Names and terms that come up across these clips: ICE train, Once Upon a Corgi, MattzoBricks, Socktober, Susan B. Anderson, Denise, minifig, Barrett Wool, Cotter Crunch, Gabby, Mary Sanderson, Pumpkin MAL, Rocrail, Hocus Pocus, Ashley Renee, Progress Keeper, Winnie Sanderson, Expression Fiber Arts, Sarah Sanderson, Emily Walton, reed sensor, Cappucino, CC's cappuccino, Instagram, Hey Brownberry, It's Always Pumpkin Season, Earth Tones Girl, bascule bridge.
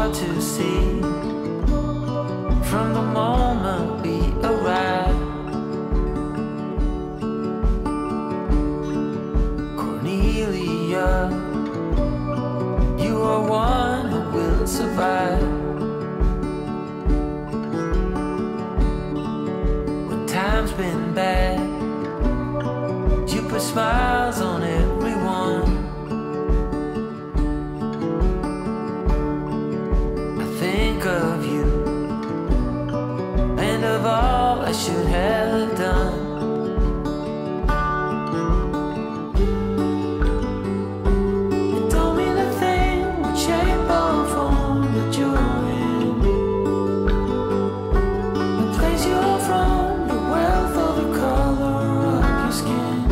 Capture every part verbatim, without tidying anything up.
hard to see from the moment we arrive. Cornelia, you are one who will survive. When time's been bad, you put smiles on everyone. Of you and of all I should have done. You told me the thing would shape or form that you're in, the place you're from, the wealth or the color of your skin.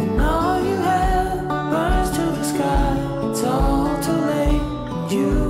And all you have burns to the sky. It's all too late. You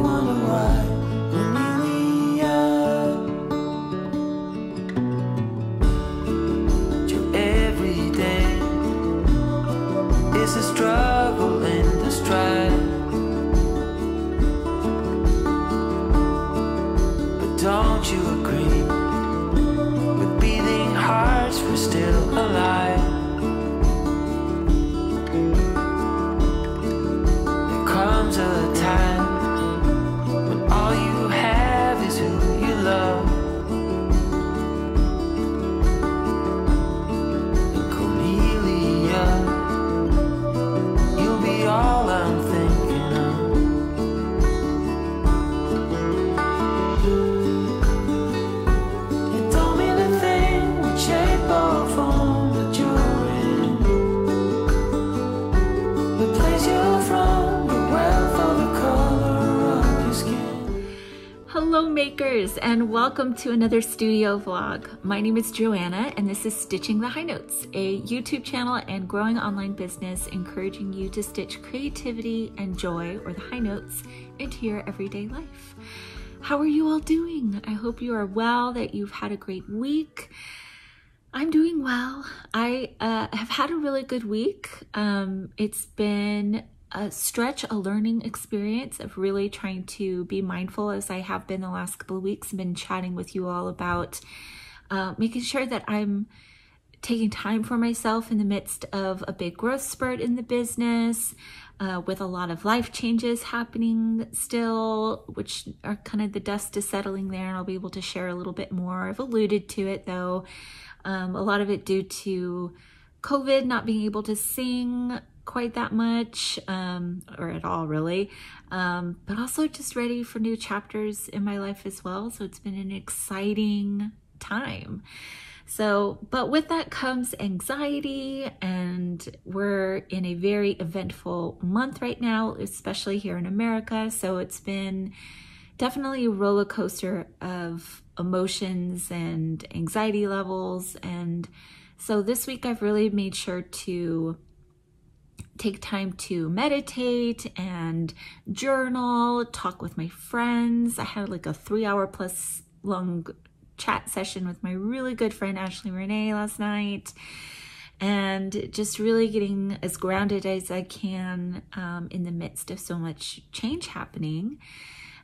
makers, and welcome to another studio vlog. My name is Joanna and this is Stitching the High Notes, a YouTube channel and growing online business encouraging you to stitch creativity and joy, or the high notes, into your everyday life. How are you all doing? I hope you are well, that you've had a great week. I'm doing well. I uh, have had a really good week. Um, it's been a stretch, a learning experience of really trying to be mindful, as I have been the last couple of weeks. I've been chatting with you all about uh, making sure that I'm taking time for myself in the midst of a big growth spurt in the business, uh, with a lot of life changes happening still, which are kind of, the dust is settling there and I'll be able to share a little bit more. I've alluded to it though, um, a lot of it due to COVID, not being able to sing quite that much, um, or at all really, um, but also just ready for new chapters in my life as well. So it's been an exciting time. So, but with that comes anxiety, and we're in a very eventful month right now, especially here in America. So it's been definitely a roller coaster of emotions and anxiety levels. And so this week I've really made sure to take time to meditate and journal, talk with my friends. I had like a three hour plus long chat session with my really good friend Ashley Renee last night, and just really getting as grounded as I can um, in the midst of so much change happening.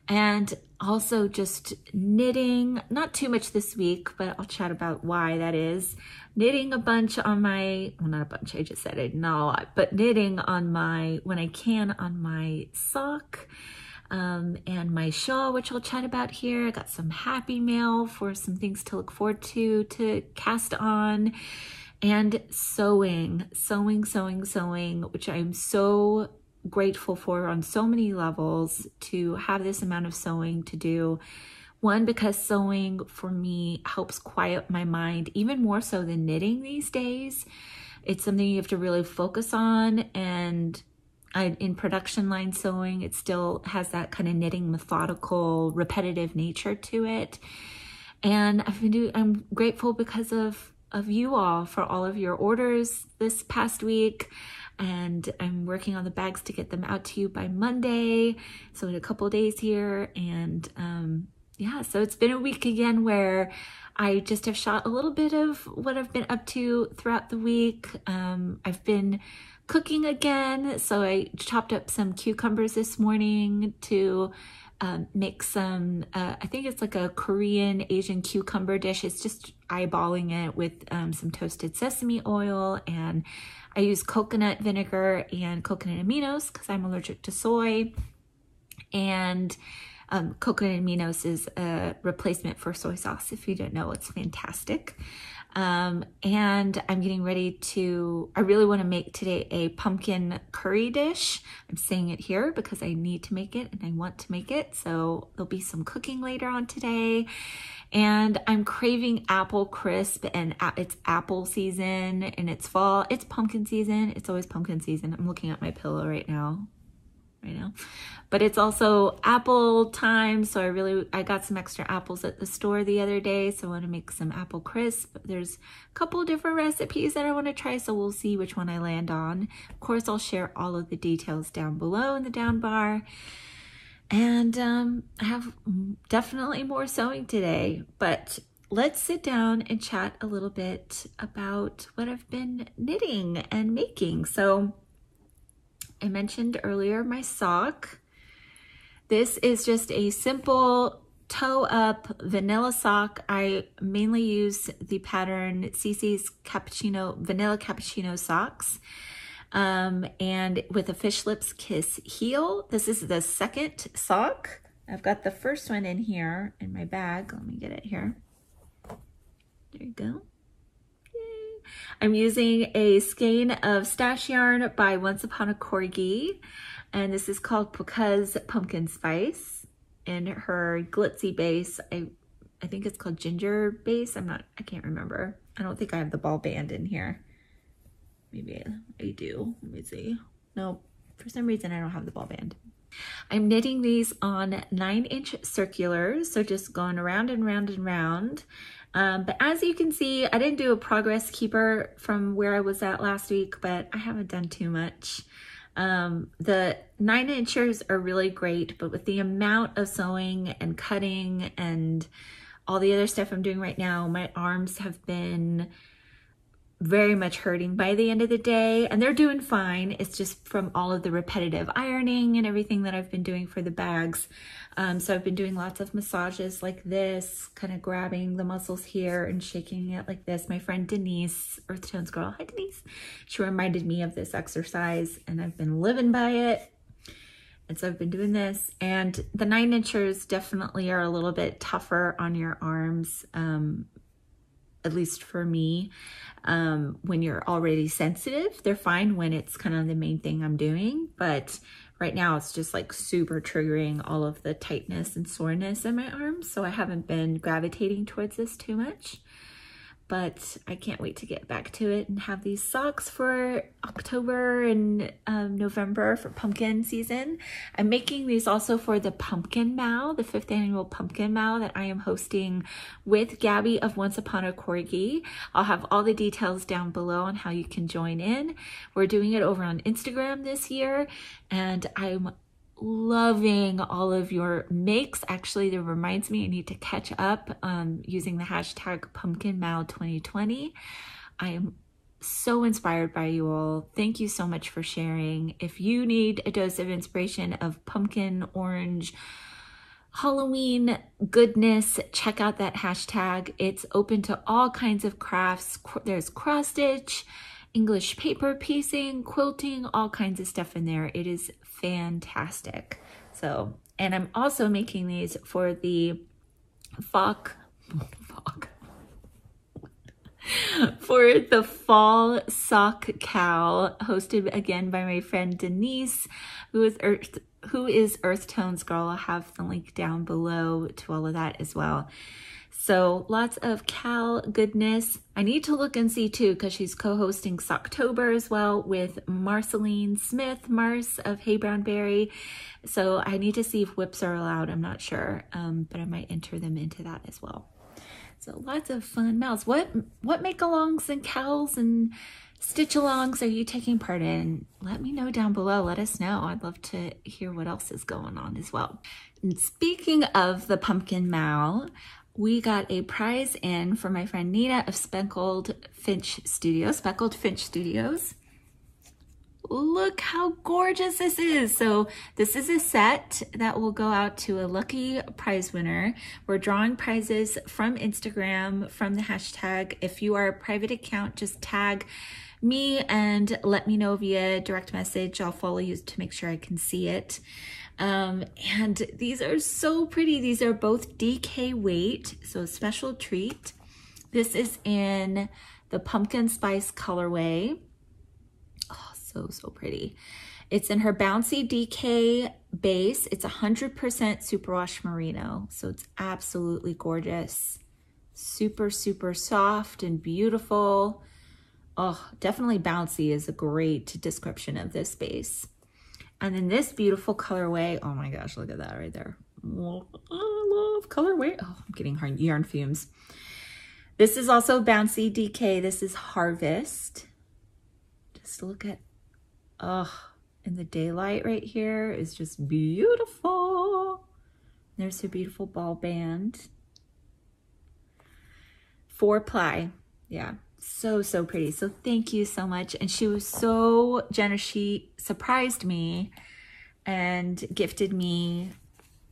And also just knitting, not too much this week, but I'll chat about why that is. Knitting a bunch on my, well, not a bunch, I just said it, not a lot, but knitting on my, when I can, on my sock um, and my shawl, which I'll chat about here. I got some happy mail for some things to look forward to, to cast on. And sewing, sewing, sewing, sewing, which I'm so grateful for on so many levels, to have this amount of sewing to do. One, because sewing for me helps quiet my mind even more so than knitting these days. It's something you have to really focus on, and I, in production line sewing, it still has that kind of knitting, methodical, repetitive nature to it. And I've been doing, I'm grateful because of of you all for all of your orders this past week. And I'm working on the bags to get them out to you by Monday. So in a couple of days here. And um, yeah, so it's been a week again where I just have shot a little bit of what I've been up to throughout the week. Um, I've been cooking again. So I chopped up some cucumbers this morning to um, make some, uh, I think it's like a Korean Asian cucumber dish. It's just eyeballing it with um, some toasted sesame oil, and I use coconut vinegar and coconut aminos because I'm allergic to soy. And um, coconut aminos is a replacement for soy sauce. If you don't know, it's fantastic. Um, and I'm getting ready to, I really want to make today a pumpkin curry dish. I'm saying it here because I need to make it and I want to make it. So there'll be some cooking later on today. And I'm craving apple crisp, and it's apple season and it's fall. It's pumpkin season. It's always pumpkin season. I'm looking at my pillow right now. right now. But it's also apple time, so I really, I got some extra apples at the store the other day, so I want to make some apple crisp. There's a couple different recipes that I want to try, so we'll see which one I land on. Of course, I'll share all of the details down below in the down bar. And um, I have definitely more sewing today, but let's sit down and chat a little bit about what I've been knitting and making. So I mentioned earlier my sock. This is just a simple toe up vanilla sock. I mainly use the pattern C C's cappuccino, vanilla cappuccino socks, um, and with a fish lips kiss heel. This is the second sock. I've got the first one in here in my bag. Let me get it here. There you go. I'm using a skein of stash yarn by Once Upon a Corgi, and this is called Because Pumpkin Spice. And her glitzy base, I, I think it's called Ginger Base. I'm not, I can't remember. I don't think I have the ball band in here. Maybe I do. Let me see. No, for some reason I don't have the ball band. I'm knitting these on nine inch circulars, so just going around and round and round. Um, but as you can see, I didn't do a progress keeper from where I was at last week, but I haven't done too much. Um, the nine inchers are really great, but with the amount of sewing and cutting and all the other stuff I'm doing right now, my arms have been very much hurting by the end of the day, and they're doing fine. It's just from all of the repetitive ironing and everything that I've been doing for the bags. Um, so I've been doing lots of massages like this, kind of grabbing the muscles here and shaking it like this. My friend Denise, Earth Tones Girl, hi Denise, she reminded me of this exercise and I've been living by it. And so I've been doing this, and the nine inchers definitely are a little bit tougher on your arms, um, at least for me, um, when you're already sensitive. They're fine when it's kind of the main thing I'm doing, but right now it's just like super triggering all of the tightness and soreness in my arms. So I haven't been gravitating towards this too much, but I can't wait to get back to it and have these socks for October and um, November for pumpkin season. I'm making these also for the Pumpkin M A L, the fifth annual Pumpkin M A L that I am hosting with Gabby of Once Upon a Corgi. I'll have all the details down below on how you can join in. We're doing it over on Instagram this year, and I'm loving all of your makes. Actually, that reminds me, I need to catch up um, using the hashtag Pumpkin M A L twenty twenty. I am so inspired by you all. Thank you so much for sharing. If you need a dose of inspiration of pumpkin, orange, Halloween goodness, check out that hashtag. It's open to all kinds of crafts. There's cross stitch, English paper piecing, quilting, all kinds of stuff in there. It is fantastic. So, and I'm also making these for the F O C, for the fall sock cowl, hosted again by my friend Denise, who is Earth, who is Earth Tones Girl. I'll have the link down below to all of that as well. So lots of cowl goodness. I need to look and see too, because she's co-hosting Socktober as well with Marceline Smith, Marce of Hey Brownberry. So I need to see if whips are allowed. I'm not sure, um, but I might enter them into that as well. So lots of fun mouths. What, what make-alongs and cowls and stitch-alongs are you taking part in? Let me know down below. Let us know. I'd love to hear what else is going on as well. And speaking of the Pumpkin M A L, we got a prize in for my friend Nina of Speckled Finch Studios, Speckled Finch Studios. Look how gorgeous this is. So this is a set that will go out to a lucky prize winner. We're drawing prizes from Instagram, from the hashtag. If you are a private account, just tag me and let me know via direct message. I'll follow you to make sure I can see it. Um, and these are so pretty. These are both D K weight, so a special treat. This is in the Pumpkin Spice colorway. Oh, so, so pretty. It's in her Bouncy D K base. It's one hundred percent superwash merino, so it's absolutely gorgeous. Super, super soft and beautiful. Oh, definitely bouncy is a great description of this base. And then this beautiful colorway. Oh my gosh, look at that right there. Oh, I love colorway. Oh, I'm getting yarn fumes. This is also Bouncy D K. This is Harvest. Just look at, oh, and the daylight right here is just beautiful. There's her beautiful ball band. Four ply, yeah. So, so pretty. So thank you so much. And she was so generous. She surprised me and gifted me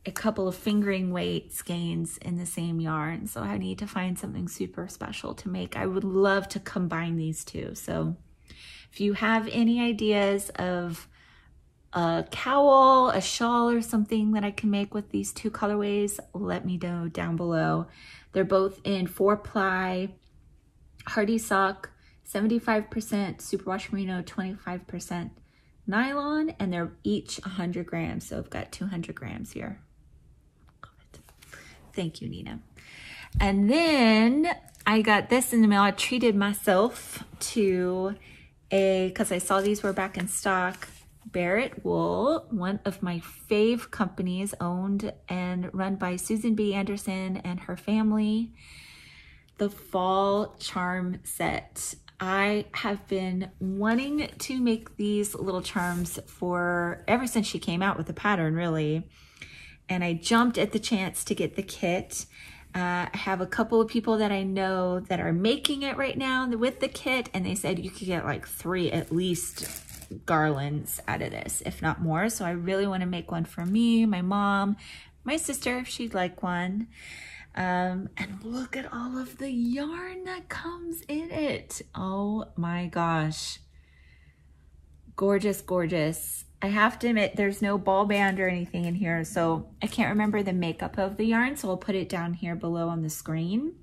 a couple of fingering weight skeins in the same yarn. So I need to find something super special to make. I would love to combine these two. So if you have any ideas of a cowl, a shawl, or something that I can make with these two colorways, let me know down below. They're both in four ply. Hardy sock, seventy-five percent superwash merino, twenty-five percent nylon, and they're each one hundred grams. So I've got two hundred grams here. Love it. Thank you, Nina. And then I got this in the mail. I treated myself to a, because I saw these were back in stock, Barrett Wool, one of my fave companies, owned and run by Susan B. Anderson and her family. The Fall Charm Set. I have been wanting to make these little charms for ever since she came out with the pattern, really. And I jumped at the chance to get the kit. Uh, I have a couple of people that I know that are making it right now with the kit, and they said you could get like three at least garlands out of this, if not more. So I really want to make one for me, my mom, my sister, if she'd like one. Um, and look at all of the yarn that comes in it. Oh my gosh. Gorgeous, gorgeous. I have to admit there's no ball band or anything in here, so I can't remember the makeup of the yarn, so I'll put it down here below on the screen.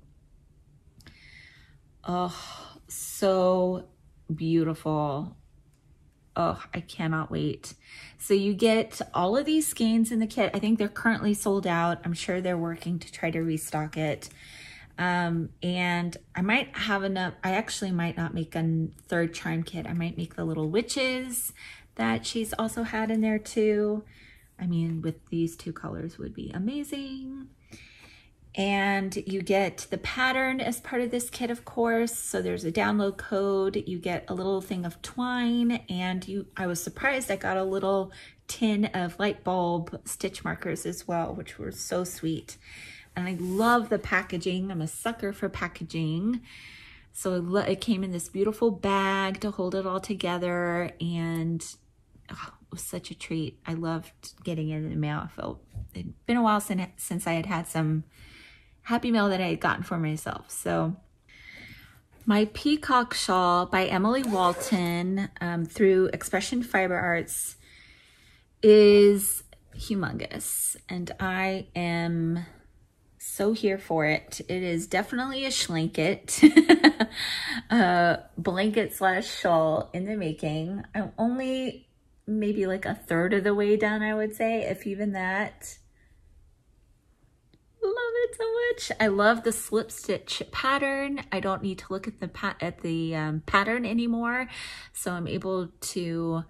Oh, so beautiful. Oh, I cannot wait. So you get all of these skeins in the kit. I think they're currently sold out. I'm sure they're working to try to restock it. Um, and I might have enough. I actually might not make a third charm kit. I might make the little witches that she's also had in there too. I mean, with these two colors would be amazing. And you get the pattern as part of this kit, of course. So there's a download code. You get a little thing of twine, and you, I was surprised I got a little tin of light bulb stitch markers as well, which were so sweet. And I love the packaging. I'm a sucker for packaging. So it came in this beautiful bag to hold it all together, and oh, it was such a treat. I loved getting it in the mail. I felt it'd been a while since, since I had had some Happy Meal that I had gotten for myself. So my Peacock Shawl by Emily Walton um, through Expression Fiber Arts is humongous, and I am so here for it. It is definitely a schlanket, uh, blanket slash shawl in the making. I'm only maybe like a third of the way done, I would say, if even that. Love it so much. I love the slip stitch pattern. I don't need to look at the pat at the um, pattern anymore, so I'm able to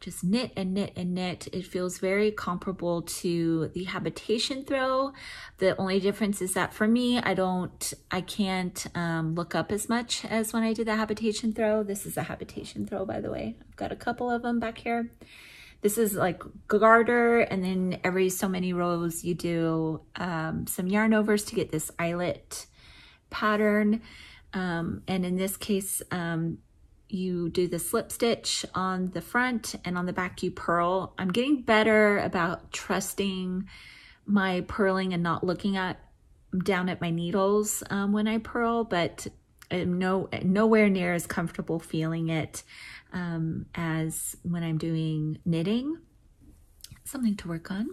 just knit and knit and knit. It feels very comparable to the Habitation throw. The only difference is that for me, I don't, I can't um, look up as much as when I did the Habitation throw. This is a Habitation throw, by the way. I've got a couple of them back here. This is like garter, and then every so many rows you do um, some yarn overs to get this eyelet pattern. Um, and in this case, um, you do the slip stitch on the front, and on the back you purl. I'm getting better about trusting my purling and not looking at down at my needles um, when I purl, but I'm no nowhere near as comfortable feeling it um, as when I'm doing knitting. Something to work on,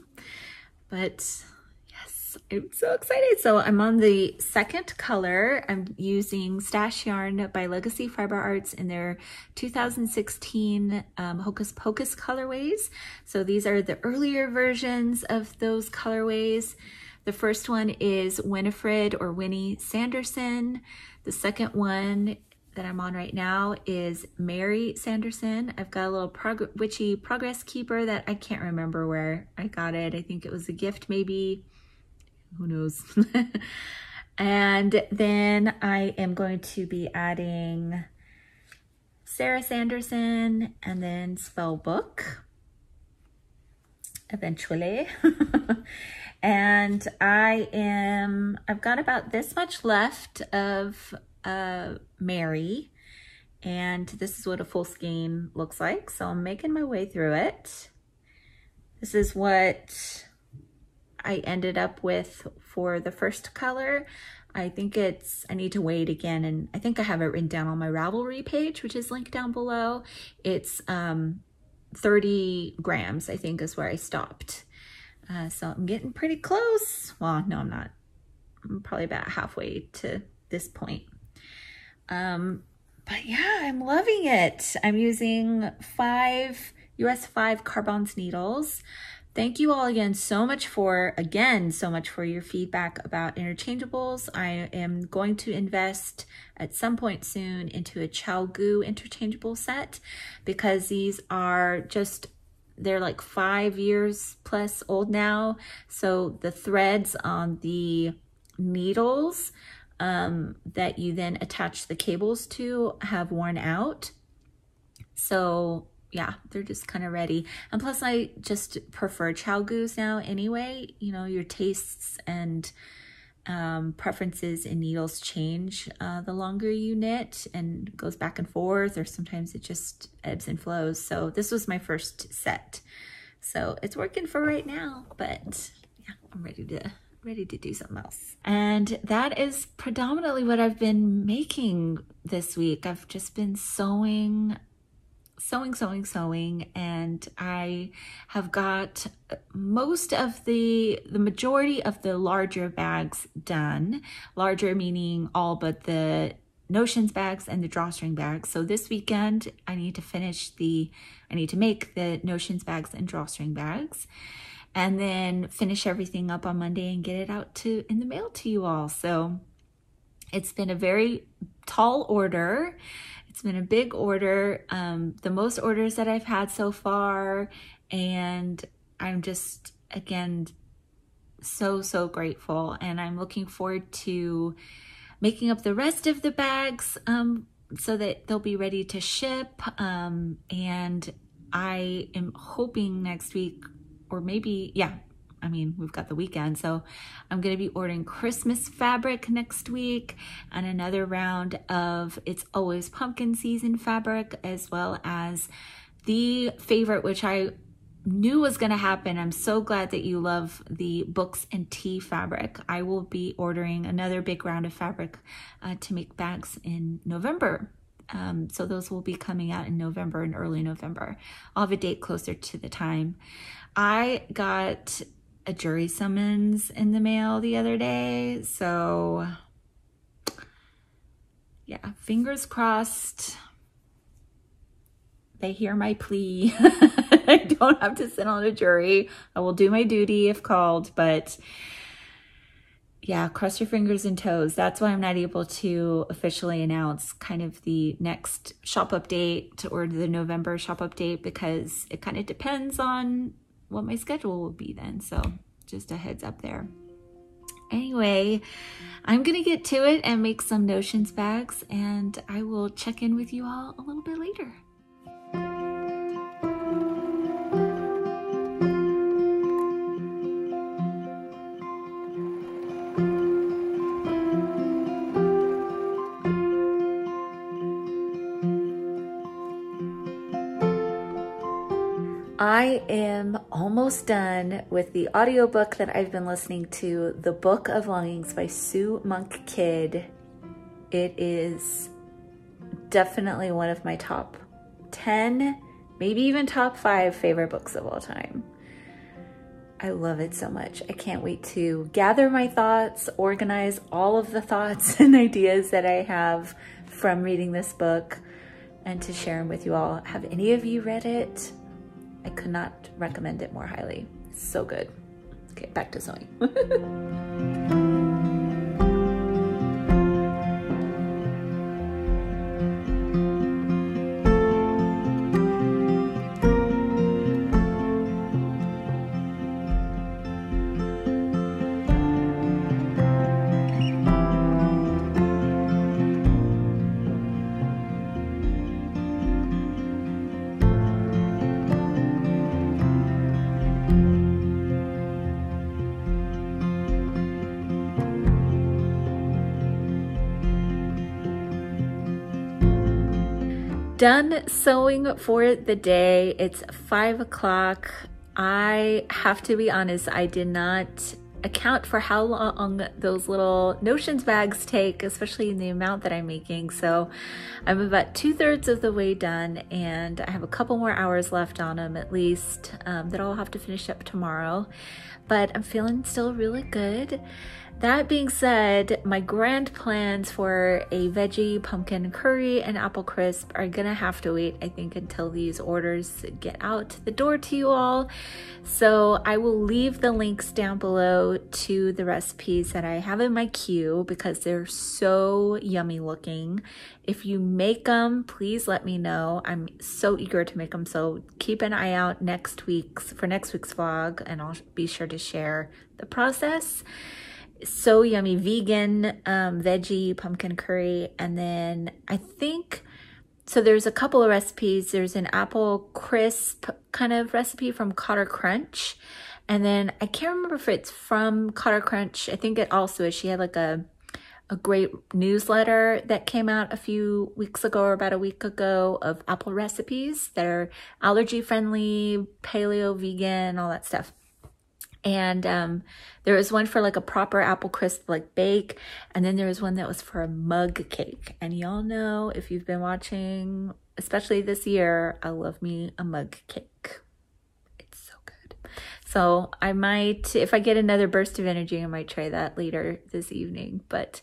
but yes, I'm so excited. So I'm on the second color. I'm using Stash Yarn by Legacy Fiber Arts in their two thousand sixteen um, Hocus Pocus colorways. So these are the earlier versions of those colorways. The first one is Winifred or Winnie Sanderson. The second one that I'm on right now is Mary Sanderson. I've got a little prog witchy progress keeper that I can't remember where I got it. I think it was a gift maybe, who knows. And then I am going to be adding Sarah Sanderson and then Spellbook eventually. And I am, I've got about this much left of uh, Mary, and this is what a full skein looks like. So I'm making my way through it. This is what I ended up with for the first color. I think it's, I need to wait again, and I think I have it written down on my Ravelry page, which is linked down below. It's um, thirty grams, I think, is where I stopped. Uh, so I'm getting pretty close. Well, no, I'm not. I'm probably about halfway to this point. Um, but yeah, I'm loving it. I'm using five U S five Carbons needles. Thank you all again so much for, again, so much for your feedback about interchangeables. I am going to invest at some point soon into a Chow Goo interchangeable set, because these are just, they're like five years plus old now. So the threads on the needles um, that you then attach the cables to have worn out. So yeah, they're just kind of ready. And plus I just prefer Chow Goos now anyway. You know, your tastes and um, preferences in needles change uh, the longer you knit, and goes back and forth, or sometimes it just ebbs and flows. So this was my first set. So it's working for right now, but yeah, I'm ready to, ready to do something else. And that is predominantly what I've been making this week. I've just been sewing, sewing, sewing, sewing, and I have got most of the, the majority of the larger bags done. Larger meaning all but the notions bags and the drawstring bags. So this weekend I need to finish the, I need to make the notions bags and drawstring bags, and then finish everything up on Monday and get it out to in the mail to you all. So it's been a very tall order. It's been a big order, um, the most orders that I've had so far, and I'm just, again, so, so grateful, and I'm looking forward to making up the rest of the bags um, so that they'll be ready to ship, um, and I am hoping next week, or maybe, yeah, I mean, we've got the weekend, so I'm going to be ordering Christmas fabric next week, and another round of It's Always Pumpkin Season fabric, as well as the favorite, which I knew was going to happen. I'm so glad that you love the books and tea fabric. I will be ordering another big round of fabric uh, to make bags in November. Um, so those will be coming out in November and early November. I'll have a date closer to the time. I got a jury summons in the mail the other day. So yeah, fingers crossed they hear my plea. I don't have to sit on a jury. I will do my duty if called, but yeah, cross your fingers and toes. That's why I'm not able to officially announce kind of the next shop update or the November shop update, because it kind of depends on what my schedule will be then. So just a heads up there. Anyway, I'm gonna get to it and make some notions bags, and I will check in with you all a little bit later. I am almost done with the audiobook that I've been listening to, The Book of Longings by Sue Monk Kidd. It is definitely one of my top ten, maybe even top five favorite books of all time. I love it so much. I can't wait to gather my thoughts, organize all of the thoughts and ideas that I have from reading this book, and to share them with you all. Have any of you read it? I could not recommend it more highly. It's so good. Okay, back to sewing. Done sewing for the day. It's five o'clock. I have to be honest, I did not account for how long those little notions bags take, especially in the amount that I'm making. So I'm about two thirds of the way done, and I have a couple more hours left on them at least, um, that I'll have to finish up tomorrow. But I'm feeling still really good. That being said, my grand plans for a veggie pumpkin curry and apple crisp are gonna have to wait, I think, until these orders get out the door to you all. So I will leave the links down below to the recipes that I have in my queue because they're so yummy looking. If you make them, please let me know. I'm so eager to make them, so keep an eye out next week's for next week's vlog, and I'll be sure to share the process. So yummy, vegan um, veggie pumpkin curry. And then I think, so there's a couple of recipes. There's an apple crisp kind of recipe from Cotter Crunch. And then I can't remember if it's from Cotter Crunch. I think it also is. She had like a, a great newsletter that came out a few weeks ago or about a week ago of apple recipes. They're allergy friendly, paleo, vegan, all that stuff. And um, there was one for like a proper apple crisp like bake. And then there was one that was for a mug cake. And y'all know, if you've been watching, especially this year, I love me a mug cake. It's so good. So I might, if I get another burst of energy, I might try that later this evening, but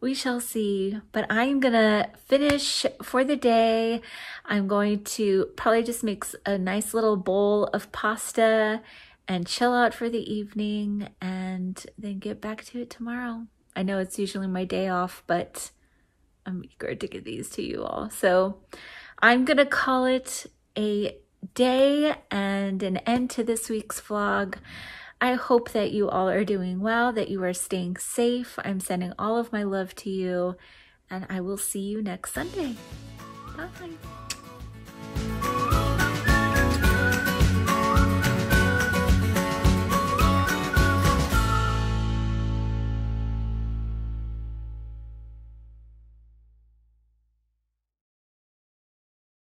we shall see. But I'm gonna finish for the day. I'm going to probably just make a nice little bowl of pasta and chill out for the evening, and then get back to it tomorrow. I know it's usually my day off, but I'm eager to get these to you all. So I'm gonna call it a day and an end to this week's vlog. I hope that you all are doing well, that you are staying safe. I'm sending all of my love to you, and I will see you next Sunday. Bye.